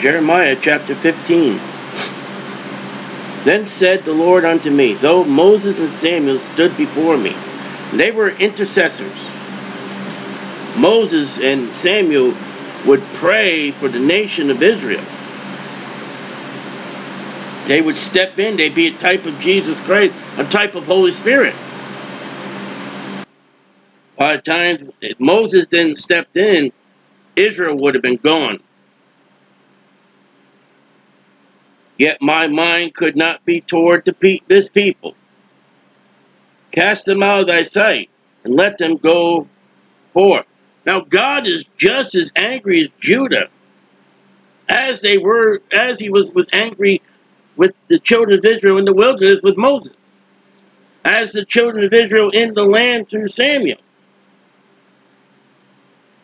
Jeremiah chapter 15. Then said the Lord unto me, though Moses and Samuel stood before me, they were intercessors. Moses and Samuel would pray for the nation of Israel. They would step in. They'd be a type of Jesus Christ, a type of Holy Spirit. By the time Moses didn't step in, Israel would have been gone. Yet my mind could not be toward this people. Cast them out of thy sight, and let them go forth. Now God is just as angry as Judah, as he was angry with the children of Israel in the wilderness with Moses, as the children of Israel in the land through Samuel.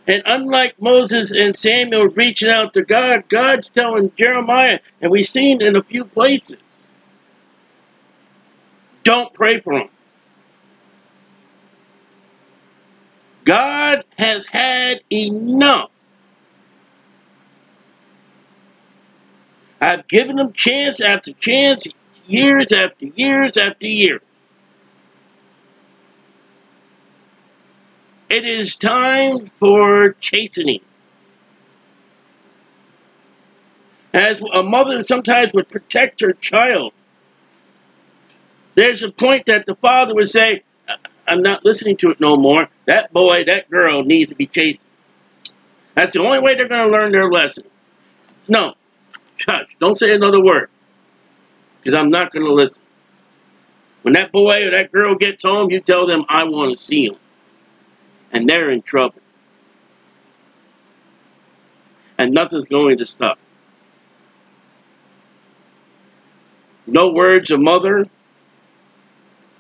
And unlike Moses and Samuel reaching out to God, God's telling Jeremiah, and we've seen in a few places, don't pray for them. God has had enough. I've given them chance after chance, years after years after years. It is time for chastening. As a mother sometimes would protect her child, there's a point that the father would say, I'm not listening to it no more. That boy, that girl needs to be chastened. That's the only way they're going to learn their lesson. No, shush, don't say another word, because I'm not going to listen. When that boy or that girl gets home, you tell them, I want to see him. And they're in trouble. And nothing's going to stop. No words of mother,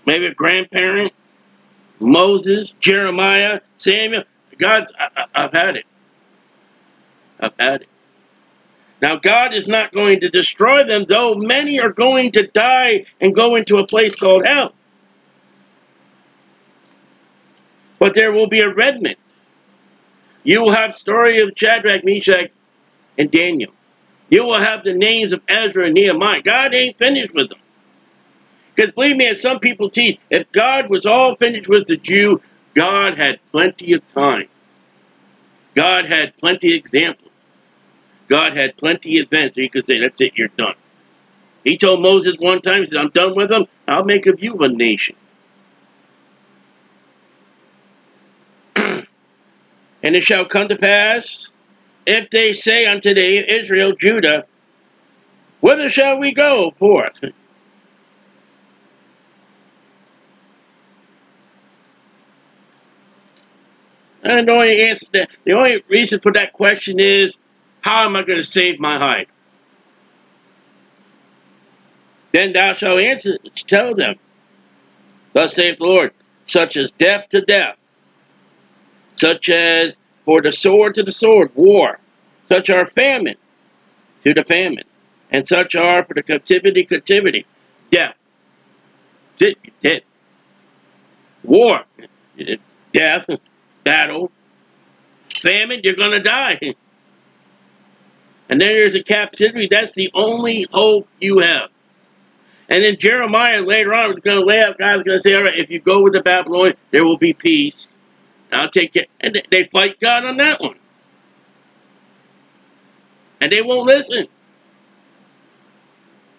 maybe a grandparent, Moses, Jeremiah, Samuel. God's, I've had it. I've had it. Now God is not going to destroy them, though many are going to die and go into a place called hell. But there will be a remnant. You will have story of Shadrach, Meshach, and Daniel. You will have the names of Ezra and Nehemiah. God ain't finished with them. Because believe me, as some people teach, if God was all finished with the Jew, God had plenty of time. God had plenty of examples. God had plenty of events. He could say, that's it, you're done. He told Moses one time, he said, I'm done with them. I'll make of you a nation. And it shall come to pass, if they say unto the Israel, Judah, whither shall we go forth? And the only answer that, the only reason for that question is, how am I going to save my hide? Then thou shalt answer, tell them, thus saith the Lord, such as death to death, such as for the sword to the sword, war. Such are famine to the famine. And such are for the captivity, captivity. Death. Death. War. Death. Battle. Famine, you're going to die. And then there's a captivity. That's the only hope you have. And then Jeremiah later on was going to lay out, God's going to say, all right, if you go with the Babylon, there will be peace. I'll take it. And they fight God on that one. And they won't listen.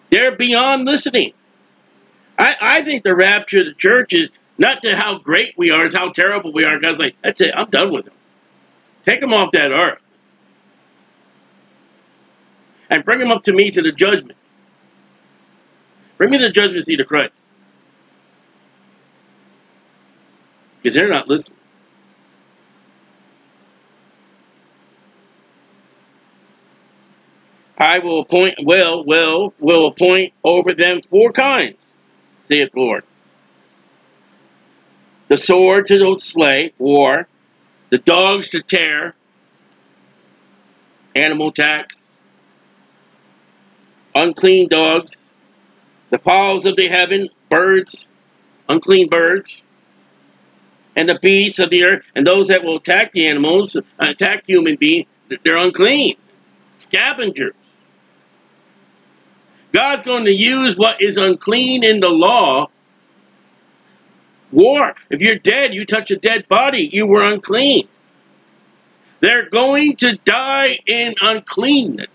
They're beyond listening. I think the rapture of the church is not to how great we are, it's how terrible we are. God's like, that's it. I'm done with them. Take them off that earth. And bring them up to me to the judgment. Bring me to the judgment seat of Christ. Because they're not listening. I will appoint, will appoint over them four kinds, saith the Lord. The sword to slay, war. The dogs to tear, animal attacks. Unclean dogs. The fowls of the heaven, birds, unclean birds. And the beasts of the earth, and those that will attack the animals, attack human beings, they're unclean. Scavengers. God's going to use what is unclean in the law. War. If you're dead, you touch a dead body, you were unclean. They're going to die in uncleanness.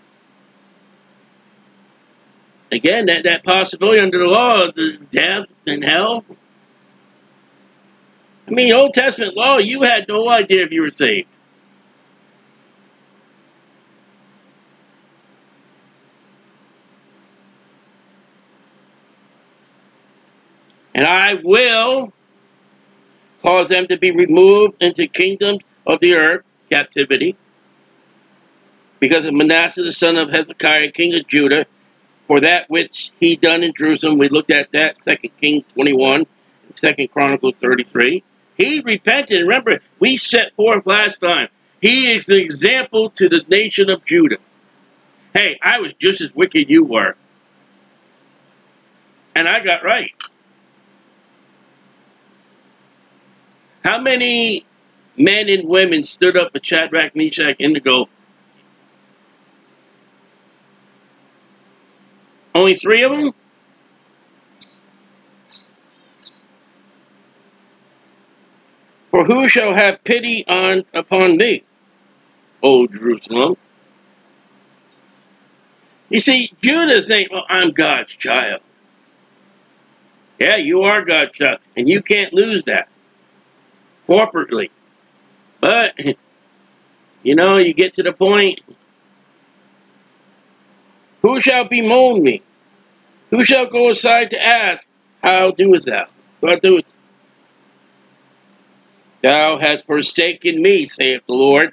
Again, that possibility under the law of the death and hell. I mean, Old Testament law, you had no idea if you were saved. And I will cause them to be removed into kingdoms of the earth, captivity, because of Manasseh, the son of Hezekiah, king of Judah, for that which he done in Jerusalem. We looked at that, 2 Kings 21, 2 Chronicles 33. He repented. Remember, we set forth last time. He is an example to the nation of Judah. Hey, I was just as wicked you were. And I got right. How many men and women stood up for Shadrach, Meshach, Abednego? Only 3 of them? For who shall have pity upon thee, O Jerusalem? You see, Judah thinks, well, I'm God's child. Yeah, you are God's child, and you can't lose that. Corporately. But, you know, you get to the point. Who shall bemoan me? Who shall go aside to ask, how doest thou? How doest thou? Thou hast forsaken me, saith the Lord.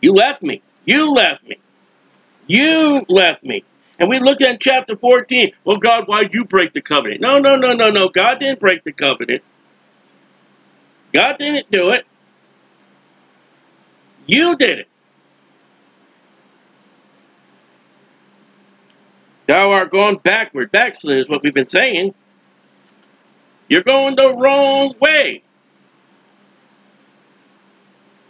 You left me. You left me. You left me. And we look at chapter 14. Well, God, why'd you break the covenant? No, no, no, no, no. God didn't break the covenant. God didn't do it. You did it. Thou art going backward. Backslid is what we've been saying. You're going the wrong way.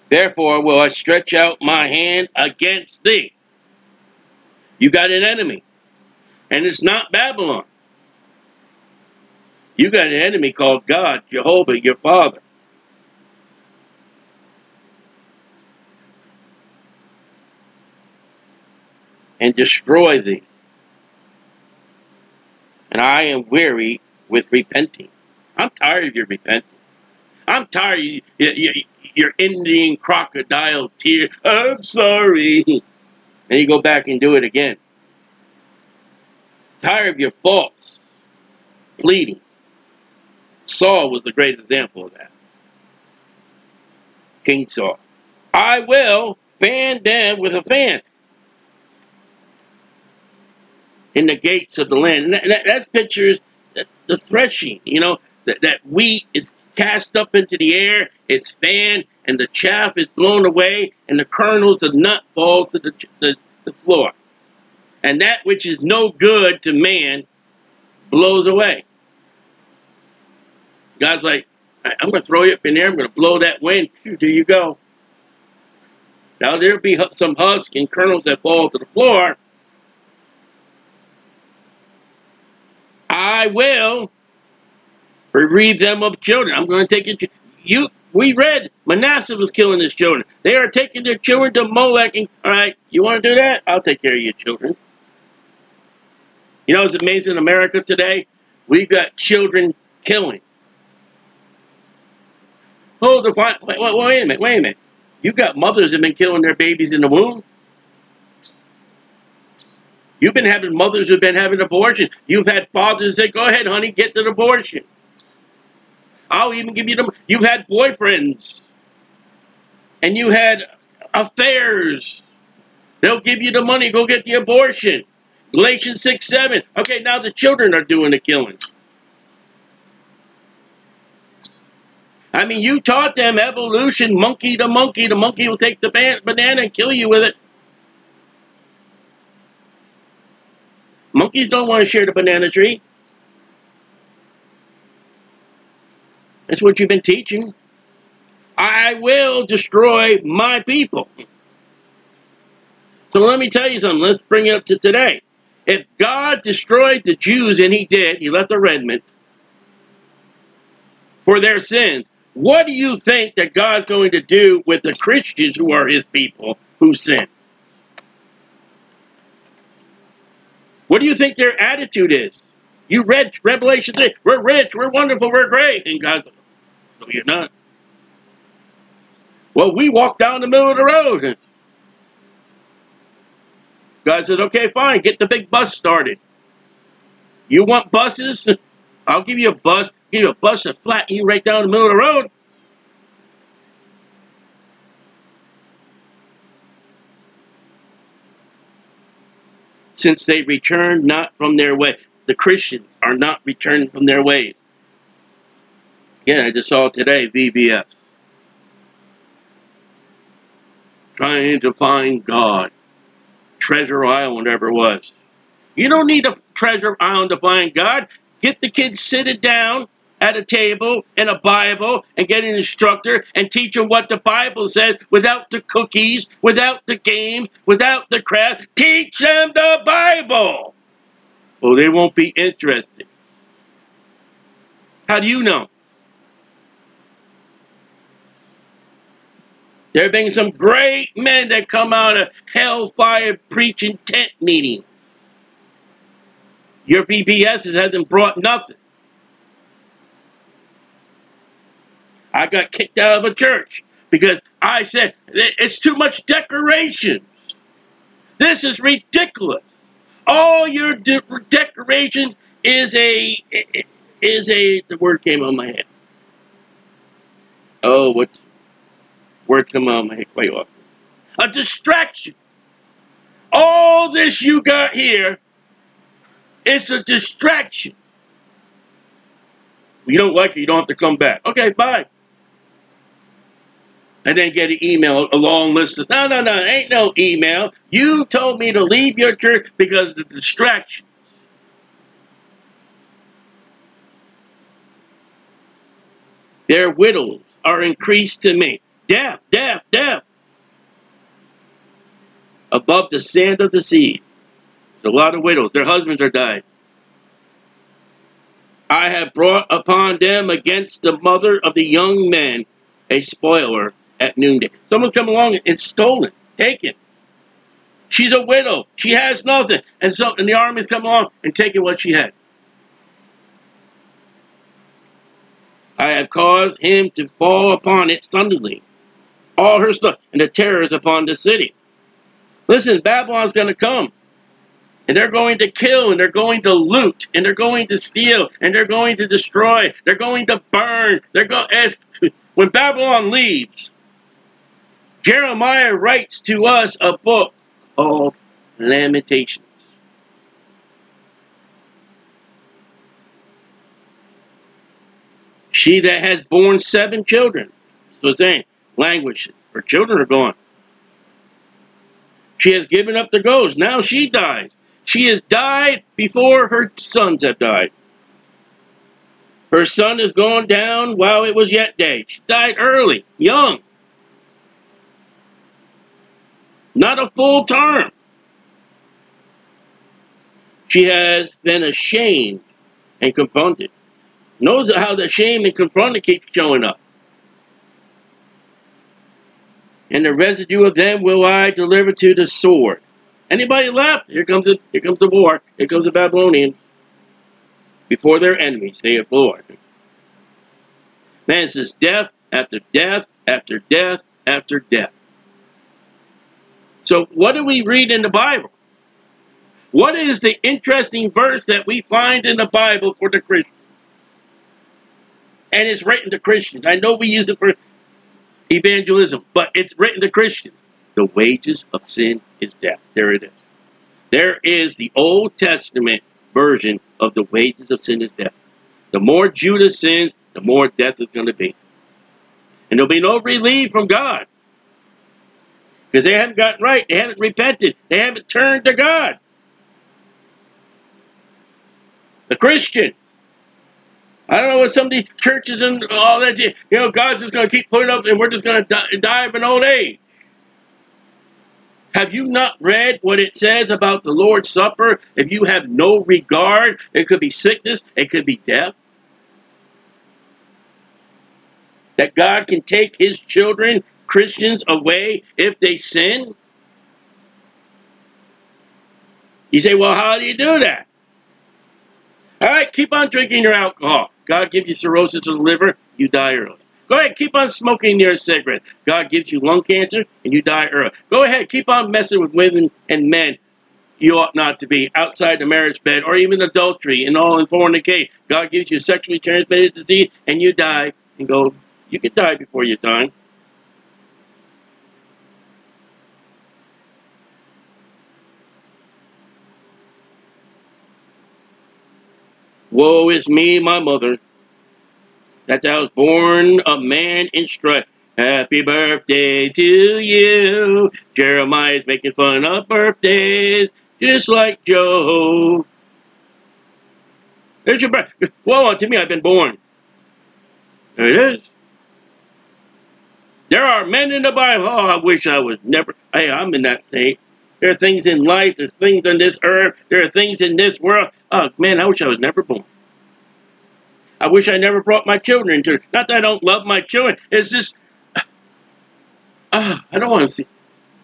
Therefore will I stretch out my hand against thee. You got an enemy. And it's not Babylon. You got an enemy called God, Jehovah, your Father. And destroy thee. And I am weary with repenting. I'm tired of your repenting. I'm tired of your Indian crocodile tear. I'm sorry. And you go back and do it again. Tired of your faults. Pleading. Saul was the great example of that. King Saul. I will fan them with a fan. In the gates of the land. And that's pictures, the threshing, you know, that wheat is cast up into the air, it's fanned, and the chaff is blown away, and the kernels of nut falls to the floor. And that which is no good to man blows away. God's like, I'm going to throw you up in there, I'm going to blow that wind, there you go. Now there'll be some husk and kernels that fall to the floor. I will bereave them of children. I'm going to take it. We read Manasseh was killing his children. They are taking their children to Molech. And, all right, you want to do that? I'll take care of your children. You know, it's amazing in America today. We've got children killing. Hold the fire. Wait a minute. Wait a minute. You've got mothers that have been killing their babies in the womb. You've been having mothers who've been having abortion. You've had fathers that say, go ahead, honey, get an abortion. I'll even give you the... You've had boyfriends. And you had affairs. They'll give you the money. Go get the abortion. Galatians 6:7. Okay, now the children are doing the killing. I mean, you taught them evolution, monkey to monkey. The monkey will take the banana and kill you with it. Monkeys don't want to share the banana tree. That's what you've been teaching. I will destroy my people. So let me tell you something. Let's bring it up to today. If God destroyed the Jews, and he did, he left a remnant for their sins, what do you think that God's going to do with the Christians who are his people who sin? What do you think their attitude is? You read Revelation 3, we're rich, we're wonderful, we're great. And God's like, no, you're not. Well, we walked down the middle of the road. God said, okay, fine, get the big bus started. You want buses? I'll give you a bus. Give you a bus to flatten you right down the middle of the road. Since they returned not from their way. The Christians are not returning from their ways. Again, I just saw today, VBS. Trying to find God. Treasure Island ever was. You don't need a treasure island to find God. Get the kids seated down at a table and a Bible and get an instructor and teach them what the Bible says without the cookies, without the games, without the crap. Teach them the Bible. Well, they won't be interested. How do you know? There have been some great men that come out of hellfire preaching tent meetings. Your VBSs hasn't brought nothing. I got kicked out of a church because I said, it's too much decorations. This is ridiculous. All your decoration is a, the word came on my head. Oh, what's, word come on my head quite often. A distraction. All this you got here, it's a distraction. You don't like it, you don't have to come back. Okay, bye. And then get an email, a long list of, no, no, no, ain't no email. You told me to leave your church because of the distraction. Their widows are increased to me. Death, death, death. Above the sand of the sea. There's a lot of widows. Their husbands are dying. I have brought upon them against the mother of the young men a spoiler at noonday. Someone's come along and it's stolen, taken. She's a widow. She has nothing. And so and the army's come along and taken what she had. I have caused him to fall upon it suddenly. All her stuff. And the terror is upon the city. Listen, Babylon's going to come. And they're going to kill, and they're going to loot, and they're going to steal, and they're going to destroy, they're going to burn. They're when Babylon leaves, Jeremiah writes to us a book called Lamentations. She that has borne 7 children, so it's saying, languishes. Her children are gone. She has given up the ghost. Now she dies. She has died before her sons have died. Her son is gone down while it was yet day. She died early, young. Not a full term. She has been ashamed and confronted. Notice how the shame and confronted keeps showing up. And the residue of them will I deliver to the sword. Anybody left? Here comes the war. Here comes the Babylonians. Before their enemies, they have Lord. Man, it's just death after death after death after death. So what do we read in the Bible? What is the interesting verse that we find in the Bible for the Christian? And it's written to Christians. I know we use it for evangelism, but it's written to Christians. The wages of sin is death. There it is. There is the Old Testament version of the wages of sin is death. The more Judah sins, the more death is going to be. And there'll be no relief from God. Because they haven't gotten right. They haven't repented. They haven't turned to God. The Christian. I don't know what some of these churches and all that, you know, God's just going to keep putting up and we're just going to die of an old age. Have you not read what it says about the Lord's Supper? If you have no regard, it could be sickness, it could be death. That God can take his children, Christians, away if they sin. You say, well, how do you do that? All right, keep on drinking your alcohol. God gives you cirrhosis of the liver, you die early. Go ahead, keep on smoking your cigarette. God gives you lung cancer, and you die early. Go ahead, keep on messing with women and men you ought not to be, outside the marriage bed, or even adultery and all in fornicate. God gives you sexually transmitted disease, and you die and go. You can die before your time. Woe is me, my mother, that thou was born a man in strife. Happy birthday to you. Jeremiah is making fun of birthdays, just like Job. There's your birth. Woe unto me, I've been born. There it is. There are men in the Bible. Oh, I wish I was never. Hey, I'm in that state. There are things in life. There's things on this earth. There are things in this world. Oh, man, I wish I was never born. I wish I never brought my children into it. Not that I don't love my children. It's just, I don't want to see.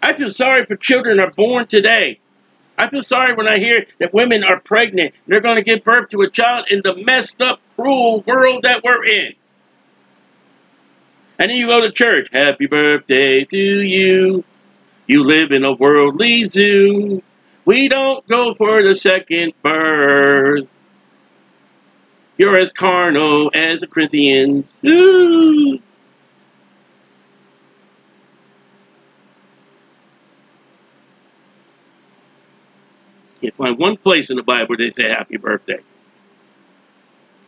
I feel sorry for children that are born today. I feel sorry when I hear that women are pregnant. And they're going to give birth to a child in the messed up, cruel world that we're in. And then you go to church. Happy birthday to you. You live in a worldly zoo. We don't go for the second birth. You're as carnal as the Corinthians. Ooh. You can't find one place in the Bible where they say happy birthday.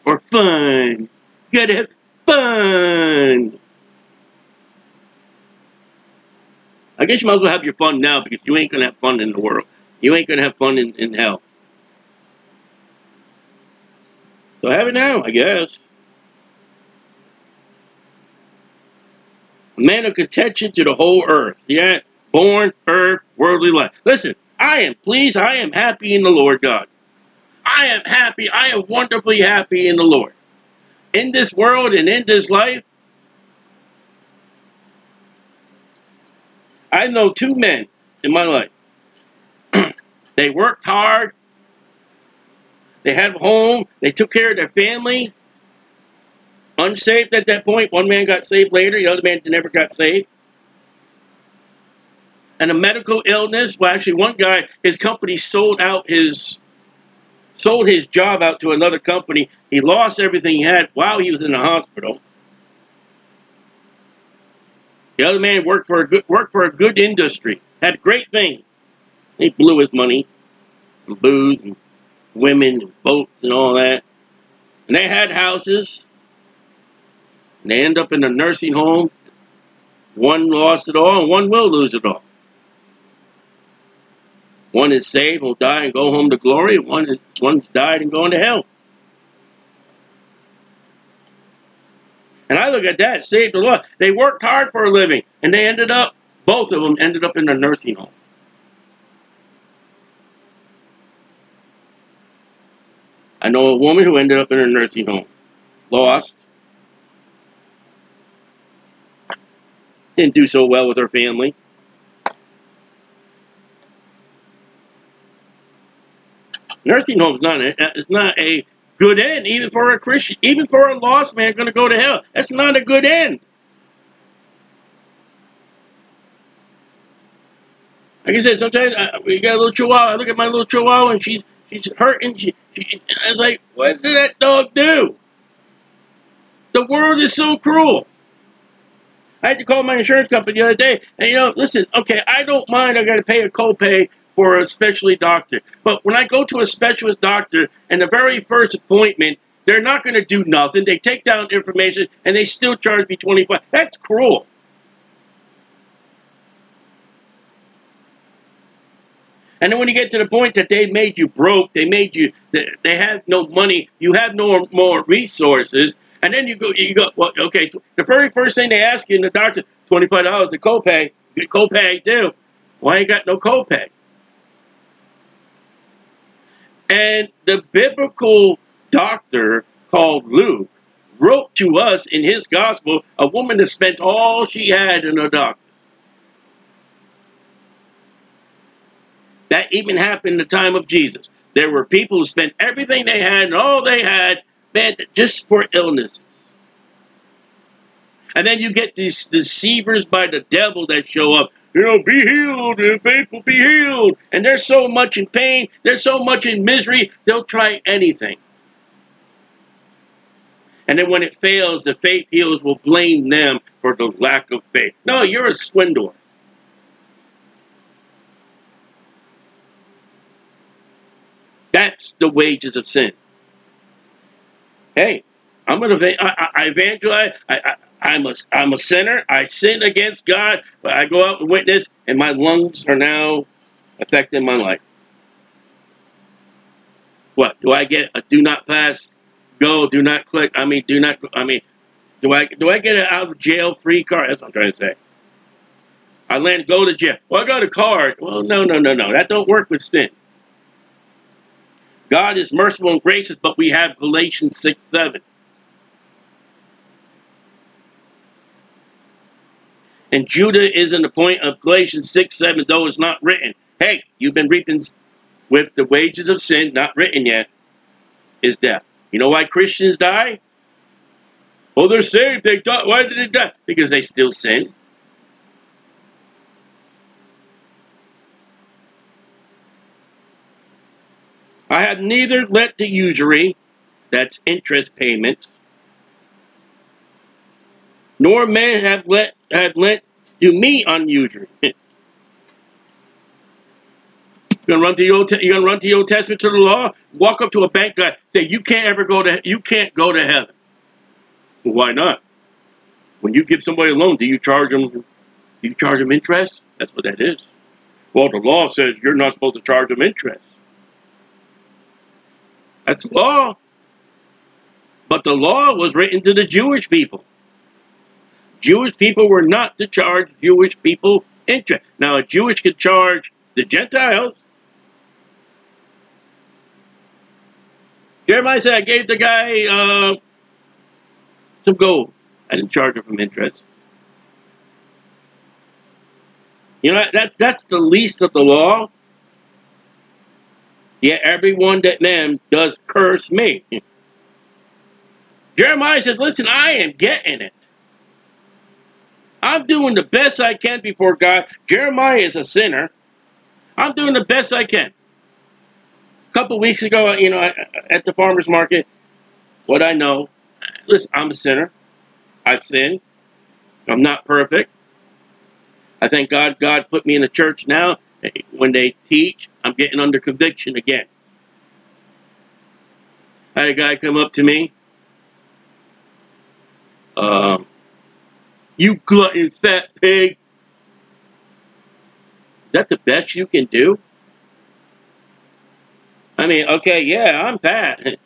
Or fun. You gotta have fun. I guess you might as well have your fun now, because you ain't going to have fun in the world. You ain't going to have fun in hell. So have it now, I guess. A man of contention to the whole earth. Yeah, born, earth, worldly life. Listen, I am pleased, I am happy in the Lord God. I am happy, I am wonderfully happy in the Lord. In this world and in this life, I know two men in my life. They worked hard. They had a home. They took care of their family. Unsaved at that point. One man got saved later. The other man never got saved. And a medical illness. Well, actually, one guy, his company sold his job out to another company. He lost everything he had while he was in the hospital. The other man worked for a good industry, had great things. He blew his money and booze and women and boats and all that. And they had houses. And they end up in a nursing home. One lost it all and one will lose it all. One is saved, will die and go home to glory. One's died and going to hell. And I look at that, saved a lot. They worked hard for a living, and they ended up, both of them ended up in a nursing home. I know a woman who ended up in a nursing home, lost, didn't do so well with her family. Nursing home's not a good end, even for a Christian, even for a lost man going to go to hell. That's not a good end. Like I said, sometimes we got a little chihuahua. I look at my little chihuahua and she's hurting. I was like, what did that dog do? The world is so cruel. I had to call my insurance company the other day. And, you know, listen, okay, I don't mind I got to pay a copay for a specialty doctor. But when I go to a specialist doctor and the very first appointment, they're not going to do nothing. They take down information and they still charge me $25. That's cruel. And then when you get to the point that they made you broke, they have no money, you have no more resources, and then you go, well, okay, the very first thing they ask you in the doctor, $25 to copay, do. Well, I ain't got no copay. And the biblical doctor called Luke wrote to us in his gospel a woman that spent all she had in her doctors. That even happened in the time of Jesus. There were people who spent everything they had and all they had, man, just for illnesses. And then you get these deceivers by the devil that show up. You know, be healed, your faith will be healed. And they're so much in pain, they're so much in misery, they'll try anything. And then when it fails, the faith healers will blame them for the lack of faith. No, you're a swindler. That's the wages of sin. Hey, I evangelize. I'm a sinner. I sin against God, but I go out and witness, and my lungs are now affecting my life. What do I get? A do not pass, go, do not click. I mean, do not. I mean, do I get an out of jail free card? That's what I'm trying to say. I land go to jail. Well, I got a card. Well, no. That don't work with sin. God is merciful and gracious, but we have Galatians 6:7. And Judah is in the point of Galatians 6:7, though it's not written. Hey, you've been reaping with the wages of sin, not written yet, is death. You know why Christians die? Well, they're saved. They die. Why did they die? Because they still sin. I have neither let the usury, that's interest payment, nor men have lent to me on usury. You're gonna run to the Old Testament to the law, walk up to a bank guy, say you can't go to heaven. Well, why not? When you give somebody a loan, do you charge them interest? That's what that is. Well, the law says you're not supposed to charge them interest. That's the law. But the law was written to the Jewish people. Jewish people were not to charge Jewish people interest. Now, a Jewish could charge the Gentiles. Jeremiah said, I gave the guy some gold. I didn't charge him from interest. You know, that's the least of the law. Yet everyone that man does curse me. Jeremiah says, listen, I am getting it. I'm doing the best I can before God. Jeremiah is a sinner. I'm doing the best I can. A couple weeks ago, you know, at the farmer's market, what I know, listen, I'm a sinner. I've sinned. I'm not perfect. I thank God. God put me in a church now. When they teach, I'm getting under conviction again. I had a guy come up to me. You glutton, fat pig. Is that the best you can do? I mean, okay, yeah, I'm fat.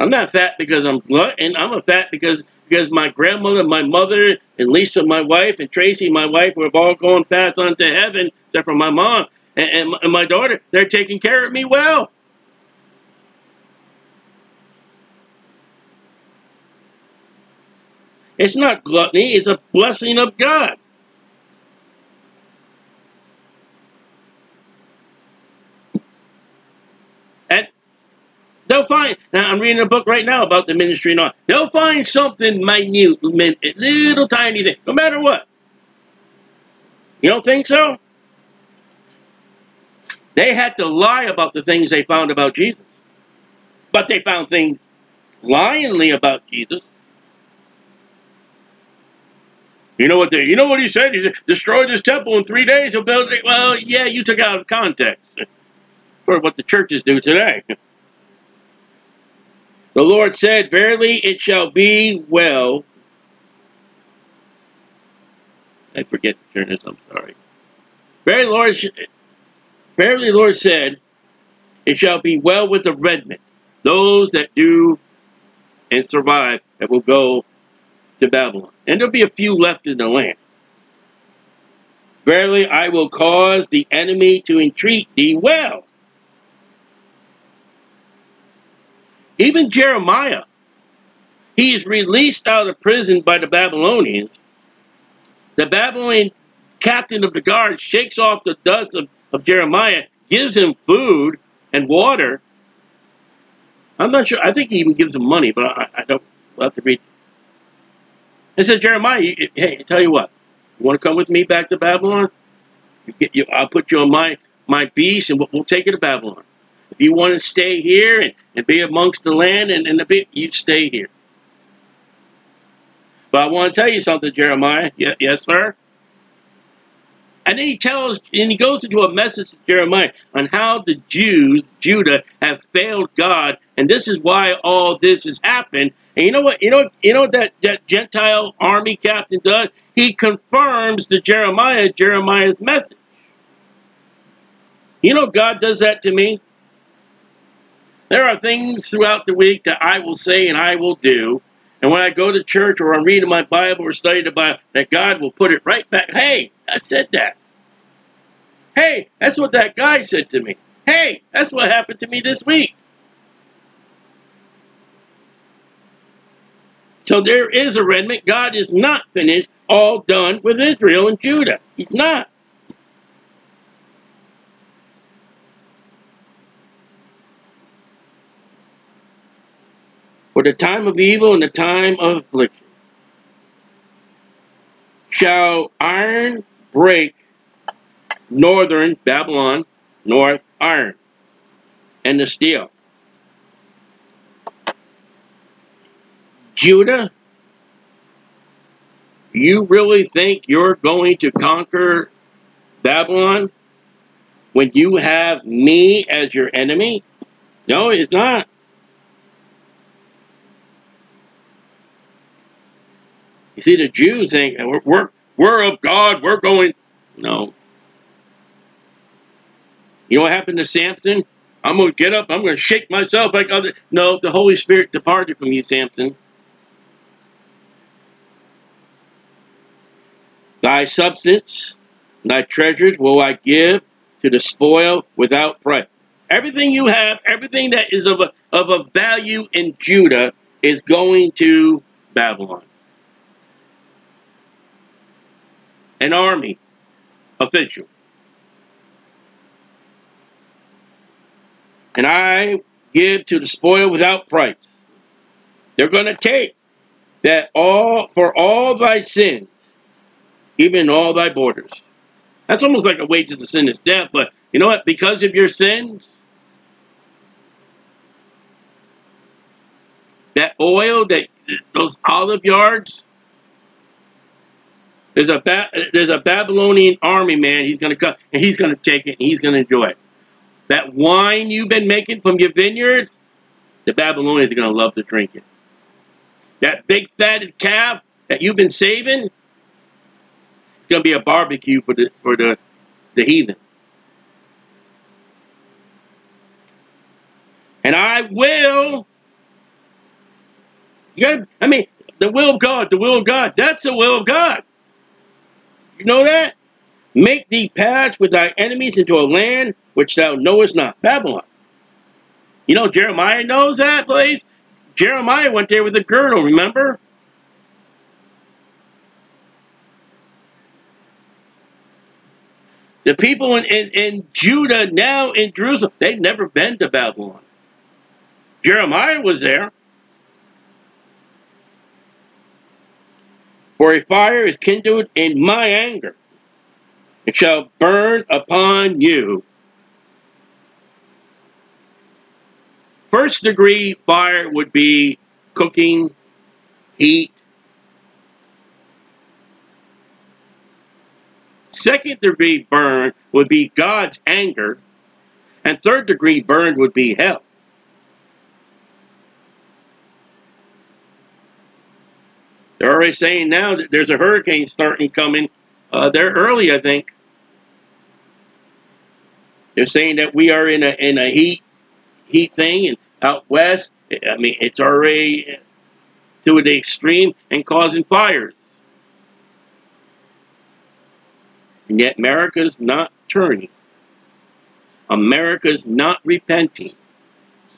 I'm not fat because I'm glutton. I'm a fat because my grandmother, my mother, and Lisa, my wife, and Tracy, my wife, we've all gone fast on to heaven, except for my mom and my daughter. They're taking care of me well. It's not gluttony. It's a blessing of God. And they'll find, now I'm reading a book right now about the ministry and all. They'll find something minute, little tiny thing, no matter what. You don't think so? They had to lie about the things they found about Jesus. But they found things lyingly about Jesus. You know what he said? He said, destroy this temple in 3 days, he'll build it. Well, yeah, you took out of context. Or what the churches do today. The Lord said, verily it shall be well. I forget to turn this, I'm sorry. Verily the Lord said, it shall be well with the redmen. Those that do and survive that will go to Babylon. And there'll be a few left in the land. Verily, I will cause the enemy to entreat thee well. Even Jeremiah, he is released out of prison by the Babylonians. The Babylonian captain of the guard shakes off the dust of Jeremiah, gives him food and water. I'm not sure. I think he even gives him money, but I don't. We'll have to read. It said, Jeremiah, hey, I tell you what. You want to come with me back to Babylon? I'll put you on my beast, and we'll take you to Babylon. If you want to stay here and be amongst the land you stay here. But I want to tell you something, Jeremiah. Yeah, yes, sir. And then he goes into a message to Jeremiah on how the Jews, Judah, have failed God, and this is why all this has happened. And you know what? You know what that Gentile army captain does? He confirms to Jeremiah's message. You know, God does that to me. There are things throughout the week that I will say and I will do, and when I go to church or I'm reading my Bible or study the Bible, that God will put it right back. Hey, I said that. Hey, that's what that guy said to me. Hey, that's what happened to me this week. So there is a remnant. God is not finished, all done with Israel and Judah. He's not. For the time of evil and the time of affliction shall iron break northern Babylon, north iron, and the steel. Judah, you really think you're going to conquer Babylon when you have me as your enemy? No, it's not. You see, the Jews think, we're of God, we're going. No. You know what happened to Samson? I'm going to get up, I'm going to shake myself like others. No, the Holy Spirit departed from you, Samson. Thy substance, thy treasures will I give to the spoil without price. Everything you have, everything that is of a value in Judah is going to Babylon. An army official. And I give to the spoil without price. They're going to take that all for all thy sins. Even all thy borders. That's almost like a wages of sin is death, but you know what? Because of your sins, that oil, those olive yards, there's a Babylonian army man. He's going to come and he's going to take it and he's going to enjoy it. That wine you've been making from your vineyard, the Babylonians are going to love to drink it. That big fatted calf that you've been saving, going to be a barbecue for the heathen. And I will. I mean, the will of God. That's the will of God. You know that? Make thee pass with thy enemies into a land which thou knowest not. Babylon. You know, Jeremiah knows that place. Jeremiah went there with a girdle, remember? The people in Judah now in Jerusalem, they've never been to Babylon. Jeremiah was there. For a fire is kindled in my anger. It shall burn upon you. First degree fire would be cooking, heat. Second degree burn would be God's anger, and third degree burn would be hell. They're already saying now that there's a hurricane starting coming. They're early, I think. They're saying that we are in a heat thing, and out west, I mean, it's already to the extreme and causing fires. Yet America's not turning. America's not repenting.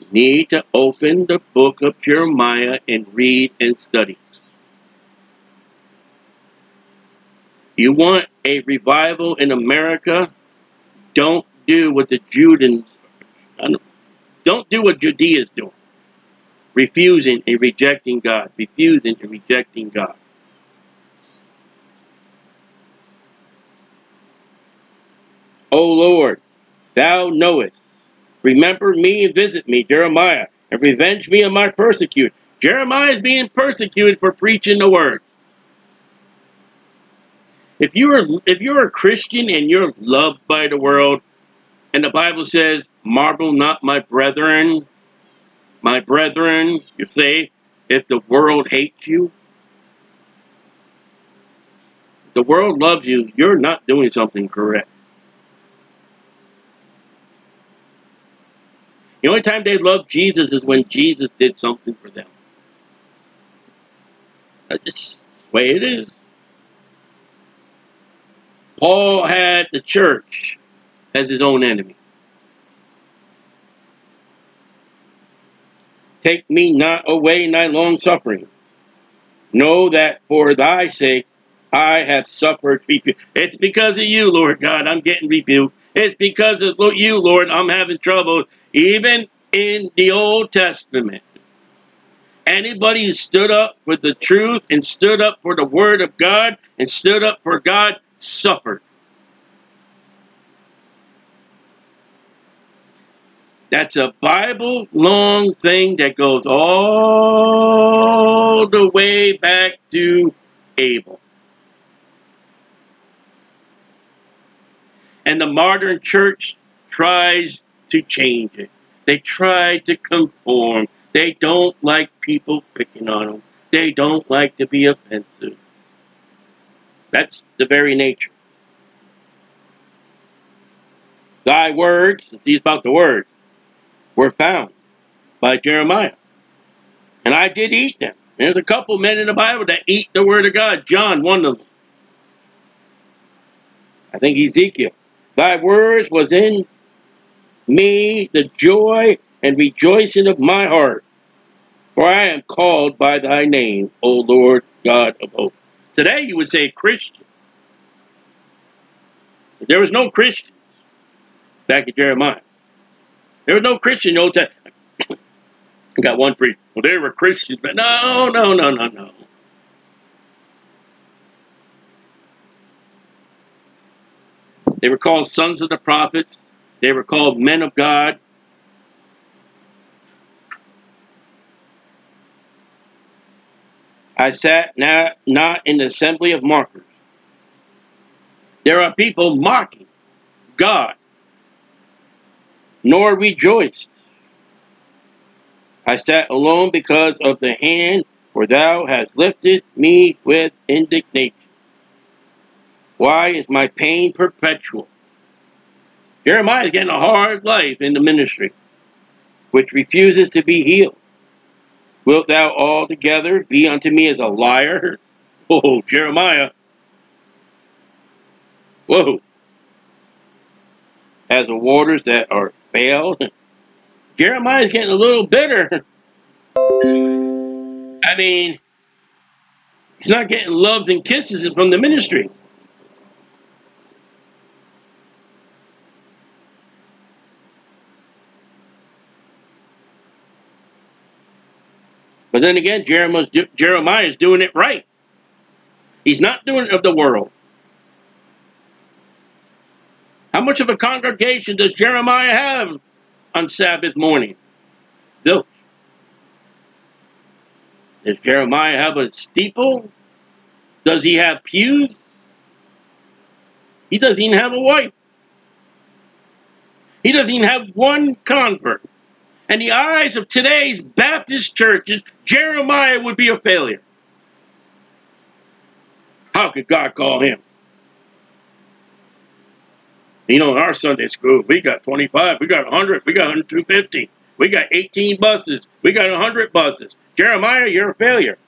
You need to open the book of Jeremiah and read and study. You want a revival in America? Don't do what the Judeans, don't do what Judea is doing. Refusing and rejecting God. Refusing and rejecting God. O Lord, thou knowest. Remember me and visit me, Jeremiah, and revenge me on my persecutor. Jeremiah is being persecuted for preaching the word. If you're a Christian and you're loved by the world, and the Bible says, marvel not, my brethren, you say, if the world hates you, if the world loves you, you're not doing something correct. The only time they loved Jesus is when Jesus did something for them. That's just the way it is. Paul had the church as his own enemy. Take me not away in thy long suffering. Know that for thy sake I have suffered rebuke. It's because of you, Lord God, I'm getting rebuked. It's because of you, Lord, I'm having trouble. Even in the Old Testament, anybody who stood up for the truth and stood up for the Word of God and stood up for God suffered. That's a Bible-long thing that goes all the way back to Abel. And the modern church tries to change it. They try to conform. They don't like people picking on them. They don't like to be offensive. That's the very nature. Thy words, let's see about the word, were found by Jeremiah. And I did eat them. There's a couple men in the Bible that eat the word of God. John, one of them. I think Ezekiel. Thy words was in me, the joy and rejoicing of my heart, for I am called by thy name, O Lord God of hosts. Today you would say Christian. There was no Christians back in Jeremiah. There was no Christian in the Old Testament. I got one preacher. Well, there were Christians, but no. They were called sons of the prophets. They were called men of God. I sat not in the assembly of mockers. There are people mocking God, nor rejoiced. I sat alone because of the hand, for thou hast lifted me with indignation. Why is my pain perpetual? Jeremiah is getting a hard life in the ministry, which refuses to be healed. Wilt thou altogether be unto me as a liar? Oh, Jeremiah. Whoa. As the waters that are failed. Jeremiah is getting a little bitter. I mean, he's not getting loves and kisses from the ministry. But then again, Jeremiah is doing it right. He's not doing it of the world. How much of a congregation does Jeremiah have on Sabbath morning? Zilch. Does Jeremiah have a steeple? Does he have pews? He doesn't even have a wife. He doesn't even have one convert. In the eyes of today's Baptist churches, Jeremiah would be a failure. How could God call him? You know, in our Sunday school, we got 25, we got 100, we got 250, we got 18 buses, we got 100 buses. Jeremiah, you're a failure.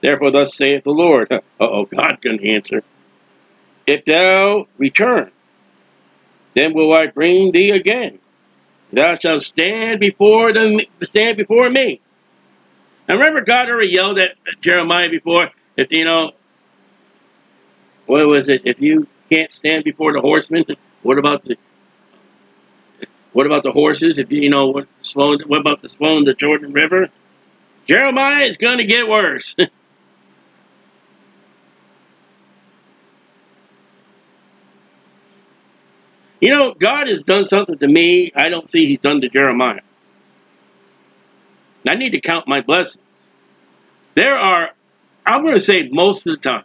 Therefore, thus saith the Lord. Uh-oh, God couldn't answer. If thou return, then will I bring thee again. Thou shalt stand before me. And remember, God already yelled at Jeremiah before, if you know, what was it? If you can't stand before the horsemen, what about the horses? If you know what about the swollen the Jordan River? Jeremiah is going to get worse. You know, God has done something to me I don't see he's done to Jeremiah. And I need to count my blessings. There are, I'm going to say most of the time,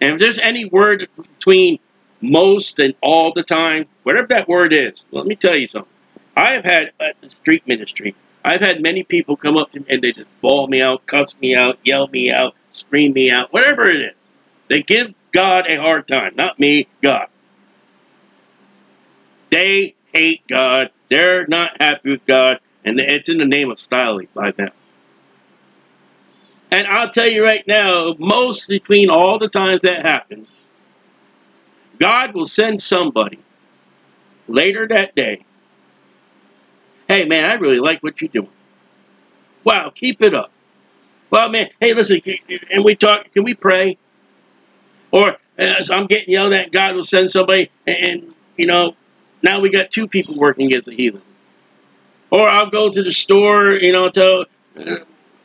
and if there's any word between most and all the time, whatever that word is, let me tell you something. I have had, at the street ministry, I've had many people come up to me and they just bawl me out, cuss me out, yell me out, scream me out, whatever it is. They give God a hard time. Not me, God. They hate God. They're not happy with God. And it's in the name of styling by them. And I'll tell you right now, most between all the times that happens, God will send somebody later that day. Hey, man, I really like what you're doing. Wow, keep it up. Well, man, hey, listen, and we talk, can we pray? Or so I'm getting yelled at, God will send somebody, and you know, now we got two people working against the heathen. Or I'll go to the store, you know, to,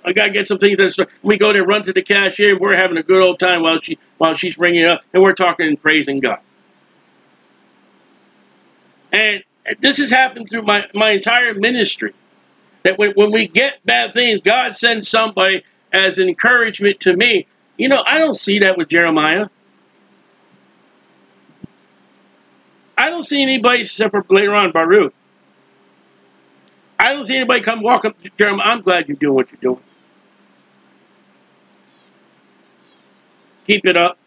I got to get some things. We go there, run to the cashier, and we're having a good old time while she's bringing it up, and we're talking and praising God. And this has happened through my entire ministry. That when we get bad things, God sends somebody as an encouragement to me. You know, I don't see that with Jeremiah. I don't see anybody, except for later on, Baruch. I don't see anybody come walk up to Jeremiah. I'm glad you're doing what you're doing. Keep it up.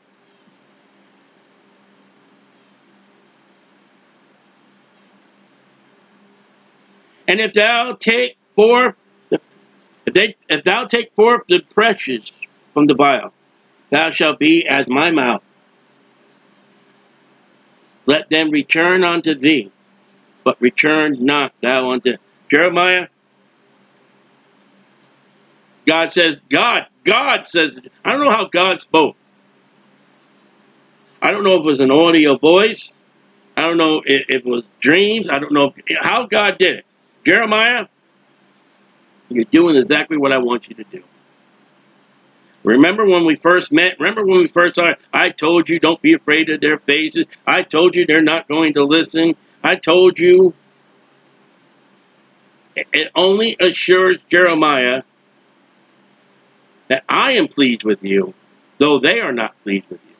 And if thou take forth the precious from the vial, thou shalt be as my mouth. Let them return unto thee, but return not thou unto Jeremiah. God says, God says, I don't know how God spoke. I don't know if it was an audio voice. I don't know if it was dreams. I don't know how God did it. Jeremiah, you're doing exactly what I want you to do. Remember when we first met? Remember when we first started? I told you don't be afraid of their faces. I told you they're not going to listen. I told you. It only assures Jeremiah that I am pleased with you, though they are not pleased with you.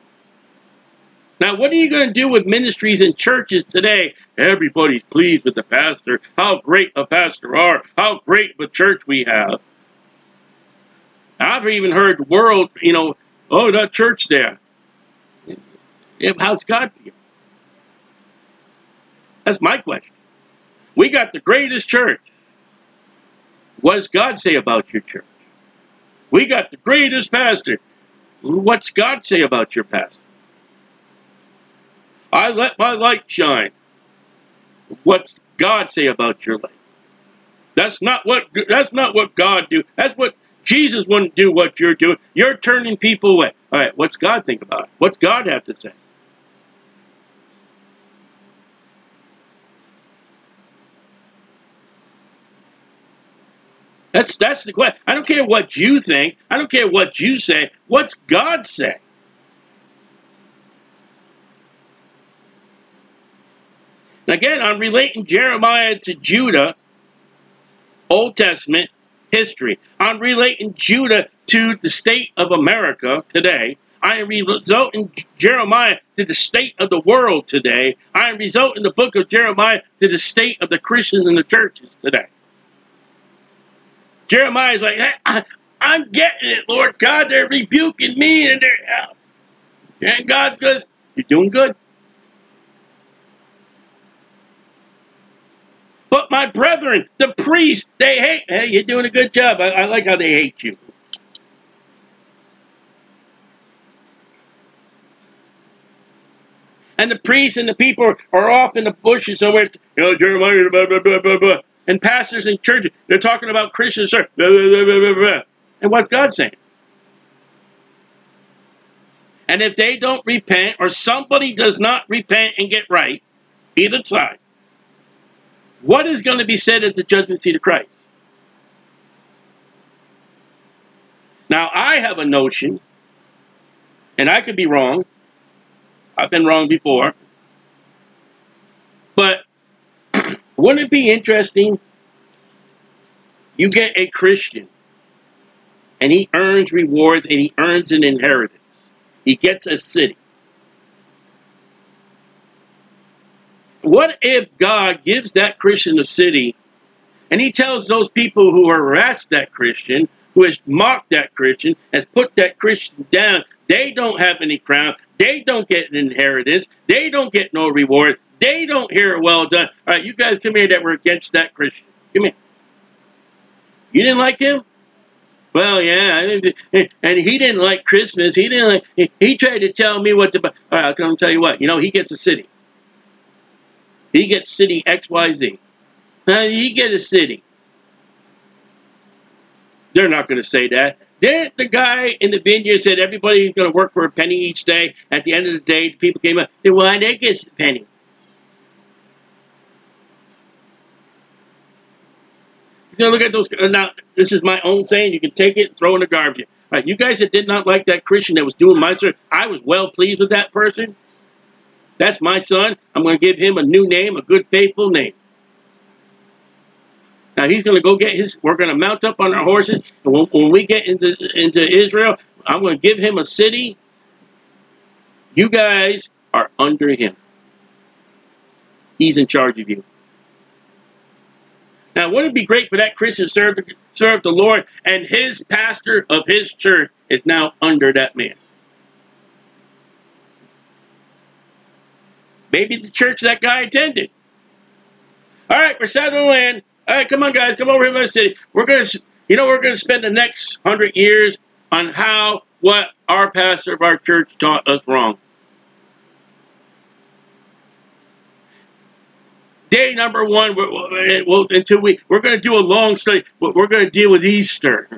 Now, what are you going to do with ministries and churches today? Everybody's pleased with the pastor. How great a pastor are. How great a church we have. I've even heard world, you know, oh, that church there. Yeah, how's God feel? That's my question. We got the greatest church. What does God say about your church? We got the greatest pastor. What's God say about your pastor? I let my light shine. What's God say about your light? That's not what God do. That's what Jesus wouldn't do what you're doing. You're turning people away. All right, what's God think about it? What's God have to say? That's the question. I don't care what you think. I don't care what you say. What's God say? And again, I'm relating Jeremiah to Judah, Old Testament history. I'm relating Judah to the state of America today. I am resulting Jeremiah to the state of the world today. I am resulting the book of Jeremiah to the state of the Christians and the churches today. Jeremiah's like, hey, I'm getting it, Lord God. They're rebuking me, and they're out. And God goes, you're doing good. But my brethren, the priests, they hate. Hey, you're doing a good job. I like how they hate you. and the priests and the people are off in the bushes somewhere. You know, Jeremiah, blah, blah, blah, blah, blah. And pastors and churches, they're talking about Christians. Blah, blah, blah, blah, blah, blah. And what's God saying? And if they don't repent, or somebody does not repent and get right, either side, what is going to be said at the judgment seat of Christ? Now, I have a notion, and I could be wrong. I've been wrong before. But wouldn't it be interesting? You get a Christian, and he earns rewards, and he earns an inheritance. He gets a city. What if God gives that Christian a city, and he tells those people who harassed that Christian, who has mocked that Christian, has put that Christian down, they don't have any crown, they don't get an inheritance, they don't get no reward, they don't hear well done. All right, you guys come here that were against that Christian. Come here. You didn't like him? Well, yeah, and he didn't like Christmas. He didn't like, he tried to tell me what to buy. All right, I'll tell him, tell you what. You know, he gets a city. He gets city XYZ. Now, you get a city. They're not going to say that. Then the guy in the vineyard said everybody's going to work for a penny each day. At the end of the day, the people came up. They said, well, they get a penny. You know, look at those. Now, this is my own saying. You can take it and throw in the garbage. All right, you guys that did not like that Christian that was doing my service, I was well pleased with that person. That's my son. I'm going to give him a new name, a good, faithful name. Now, he's going to go get his, we're going to mount up on our horses. And when we get into Israel, I'm going to give him a city. You guys are under him. He's in charge of you. Now, wouldn't it be great for that Christian to serve the Lord, and his pastor of his church is now under that man? Maybe the church that guy attended. All right, we're out of the land. All right, come on, guys, come over here to my city. We're going to, you know, we're going to spend the next 100 years on how, what our pastor of our church taught us wrong. Day number one, we're going to do a long study. We're going to deal with Easter.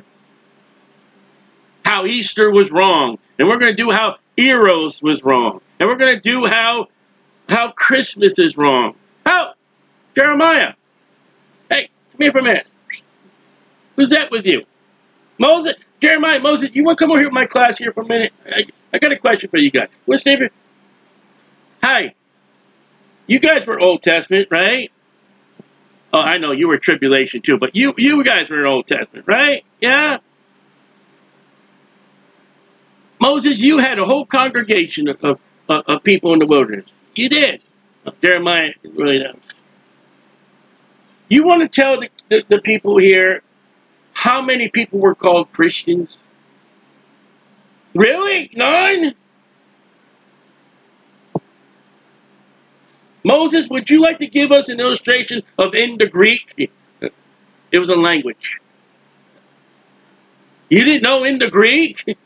How Easter was wrong. And we're going to do how Eros was wrong. And we're going to do how Christmas is wrong. How? Jeremiah. Hey, come here for a minute. Who's that with you? Moses? Jeremiah, Moses, you want to come over here with my class here for a minute? I got a question for you guys. What's your name? Hi. You guys were Old Testament, right? Oh, I know you were Tribulation too, but you guys were in Old Testament, right? Yeah? Moses, you had a whole congregation of people in the wilderness. You did. Jeremiah really does. You want to tell the people here how many people were called Christians? Really? None? Moses, would you like to give us an illustration of in the Greek? It was a language. You didn't know in the Greek?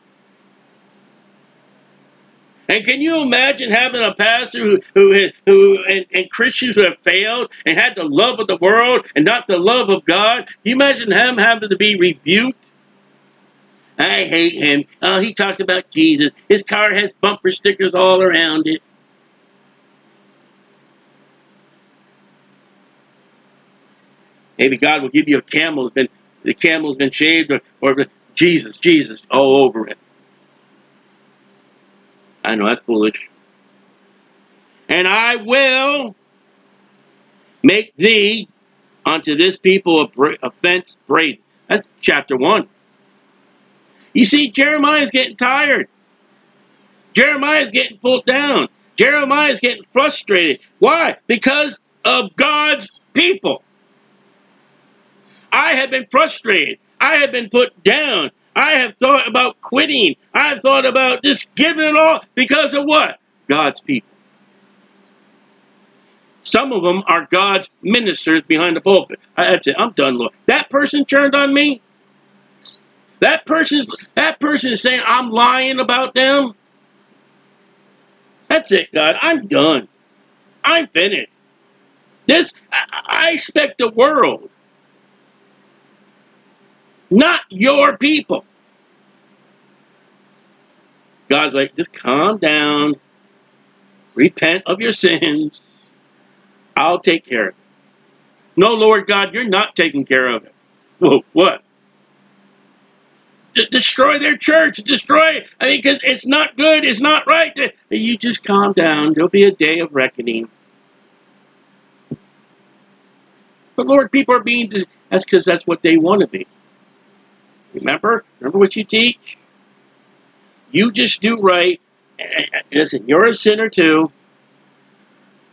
And can you imagine having a pastor who and Christians who have failed and had the love of the world and not the love of God? Can you imagine him having to be rebuked? I hate him. Oh, he talks about Jesus. His car has bumper stickers all around it. Maybe God will give you a camel that's been, the camel's been shaved, or Jesus, Jesus, all over it. I know, that's foolish. And I will make thee unto this people a fence brazen. That's chapter 1. You see, Jeremiah's getting tired. Jeremiah's getting pulled down. Jeremiah's getting frustrated. Why? Because of God's people. I have been frustrated. I have been put down. I have thought about quitting. I have thought about just giving it all because of what? God's people. Some of them are God's ministers behind the pulpit. That's it. I'm done, Lord. That person turned on me. That person is saying I'm lying about them. That's it, God. I'm done. I'm finished. I expect the world, not your people. God's like, just calm down. Repent of your sins. I'll take care of it. No, Lord God, you're not taking care of it. Well, what? Destroy their church. Destroy it. I mean, because it's not good. It's not right. You just calm down. There'll be a day of reckoning. But Lord, people are being... That's because that's what they want to be. Remember? Remember what you teach? You just do right. Listen, you're a sinner too.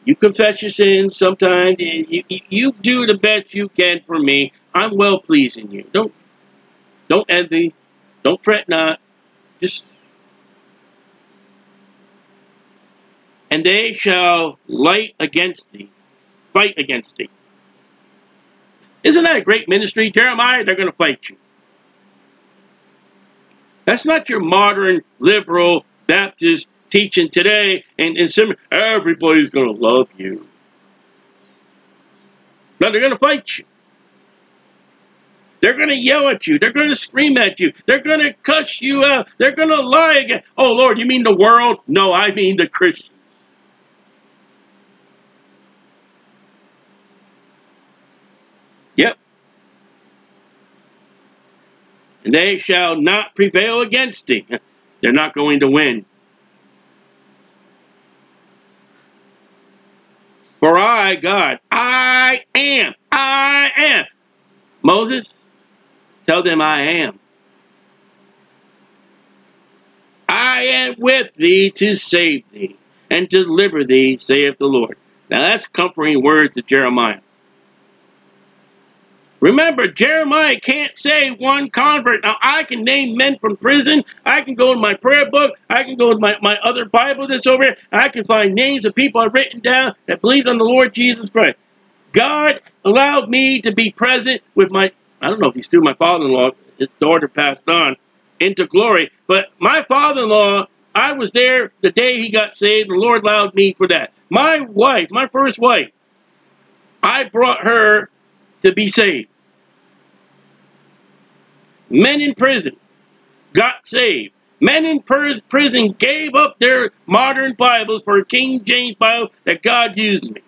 You confess your sins sometimes. You do the best you can for me. I'm well pleasing you. Don't envy. Don't fret not. Just. And they shall light against thee. Fight against thee. Isn't that a great ministry? Jeremiah, they're going to fight you. That's not your modern liberal Baptist teaching today. And everybody's going to love you. No, they're going to fight you. They're going to yell at you. They're going to scream at you. They're going to cuss you out. They're going to lie again. Oh, Lord, you mean the world? No, I mean the Christians. Yep. And they shall not prevail against thee. They're not going to win. For I, God, I am. Moses, tell them I am. I am with thee to save thee and to deliver thee, saith the Lord. Now that's comforting words to Jeremiah. Remember, Jeremiah can't say one convert. Now I can name men from prison. I can go in my prayer book. I can go in my other Bible that's over here. I can find names of people I've written down that believed on the Lord Jesus Christ. God allowed me to be present with my, I don't know if he's through my father-in-law, his daughter passed on into glory, but my father-in-law, I was there the day he got saved. The Lord allowed me for that. My wife, my first wife, I brought her to be saved. Men in prison got saved. Men in prison gave up their modern Bibles for a King James Bible that God used me.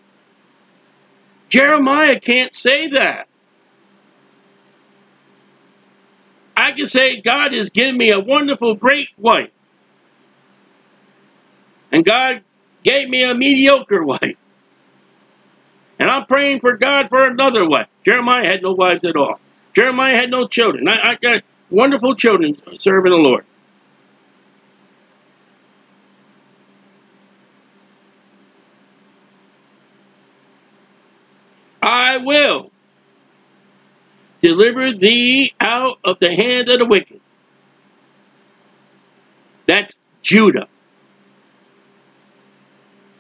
Jeremiah can't say that. I can say God has given me a wonderful, great wife. And God gave me a mediocre wife. And I'm praying for God for another wife. Jeremiah had no wives at all. Jeremiah had no children. I got wonderful children serving the Lord. I will deliver thee out of the hand of the wicked. That's Judah.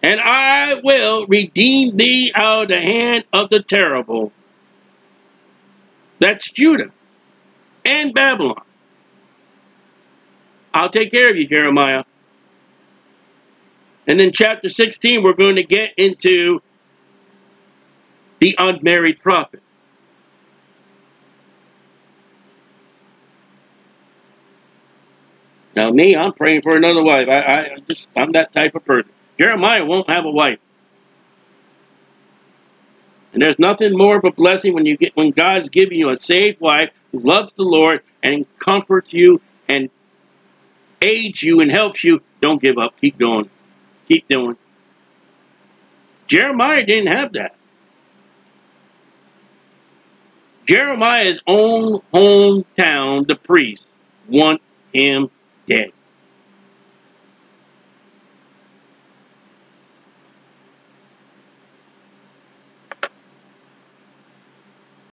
And I will redeem thee out of the hand of the terrible. That's Judah and Babylon. I'll take care of you, Jeremiah. And then chapter 16, we're going to get into the unmarried prophet. Now me, I'm praying for another wife. I'm that type of person. Jeremiah won't have a wife. And there's nothing more of a blessing when God's giving you a saved wife who loves the Lord and comforts you and aids you and helps you. Don't give up. Keep going. Keep doing. Jeremiah didn't have that. Jeremiah's own hometown, the priest, want him dead.